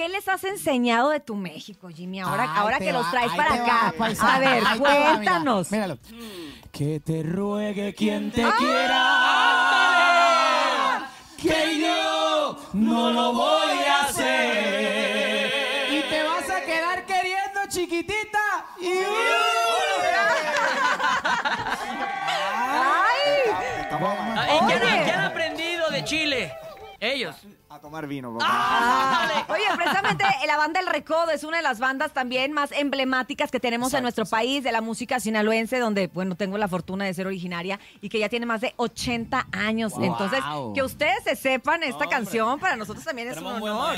¿Qué les has enseñado de tu México, Jimmy? Ahora que los traes para acá. A ver, cuéntanos. Míralo. Que te ruegue quien te quiera, que yo no lo voy a hacer. Y te vas a quedar queriendo, chiquitita. ¿Qué han aprendido de Chile? Ellos. A tomar vino, papá. Ah, oye, precisamente la banda El Recodo es una de las bandas también más emblemáticas que tenemos en nuestro país, de la música sinaloense, donde, bueno, tengo la fortuna de ser originaria y que ya tiene más de 80 años. Wow. Entonces, que ustedes se sepan esta canción, para nosotros también es un honor.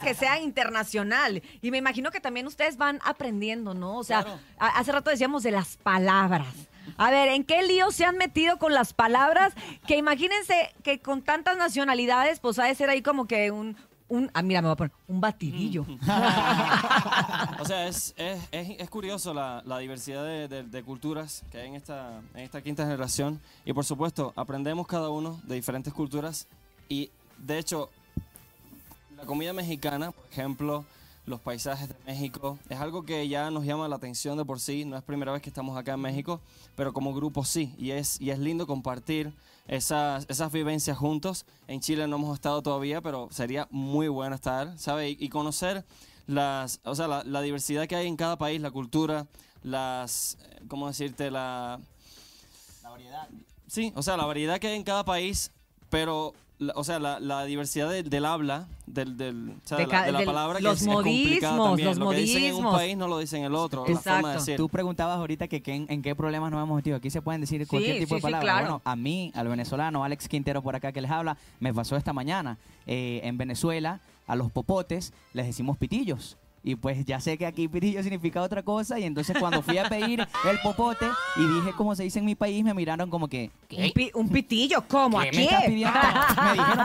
Que sea internacional. Y me imagino que también ustedes van aprendiendo, ¿no? O sea, hace rato decíamos de las palabras. A ver, ¿en qué lío se han metido con las palabras? Que imagínense que con tantas nacionalidades, pues ha de ser ahí como que mira, me voy a poner un batidillo. O sea, es curioso la diversidad de culturas que hay en esta quinta generación. Y por supuesto, aprendemos cada uno de diferentes culturas. Y de hecho, la comida mexicana, por ejemplo, los paisajes de México, es algo que ya nos llama la atención de por sí. No es primera vez que estamos acá en México, pero como grupo sí, y es lindo compartir esas vivencias juntos. En Chile no hemos estado todavía, pero sería muy bueno estar, ¿sabes? Y conocer la diversidad que hay en cada país, la cultura, ¿cómo decirte? La variedad. Sí, o sea, la variedad que hay en cada país, pero... O sea, la diversidad del habla, de la palabra, los modismos, los modismos. Lo que dicen en un país no lo dicen en el otro. Exacto. La forma de decir. Tú preguntabas ahorita en qué problemas nos hemos metido. Aquí se pueden decir cualquier tipo de palabra. Claro. Bueno, al venezolano, Alex Quintero por acá que les habla, me pasó esta mañana. En Venezuela, a los popotes les decimos pitillos. Y pues ya sé que aquí pitillo significa otra cosa. Y entonces cuando fui a pedir el popote y dije cómo se dice en mi país, me miraron como que... ¿Un pitillo? ¿Cómo? ¿Aquí? Me dijeron,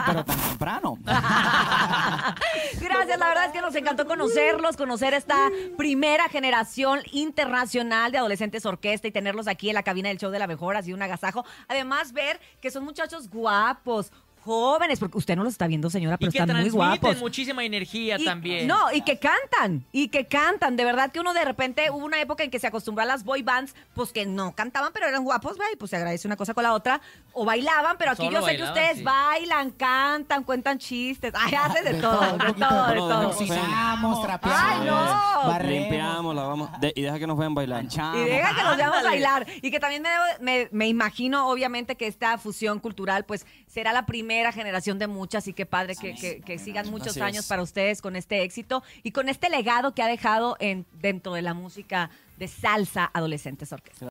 pero tan temprano. Gracias, la verdad es que nos encantó conocerlos, conocer esta primera generación internacional de Adolescentes Orquesta y tenerlos aquí en la cabina del show de La Mejor, ha sido un agasajo. Además, ver que son muchachos guapos, jóvenes, porque usted no los está viendo, señora, pero están muy guapos. Y que transmiten muchísima energía también. No, y que cantan, de verdad que uno de repente, hubo una época en que se acostumbró a las boy bands, pues que no cantaban, pero eran guapos, y pues se agradece una cosa con la otra, o bailaban, pero aquí solo yo sé que ustedes bailan, cantan, cuentan chistes, hacen de todo. Cocinamos, trapeamos, limpiamos, lavamos, y deja que nos vean bailar. Manchamos. Y deja que nos vean bailar. Y que también me imagino, obviamente, que esta fusión cultural, pues, será la primera generación de muchas, y qué padre que sigan muchos años para ustedes con este éxito y con este legado que ha dejado dentro de la música de salsa Adolescentes Orquesta.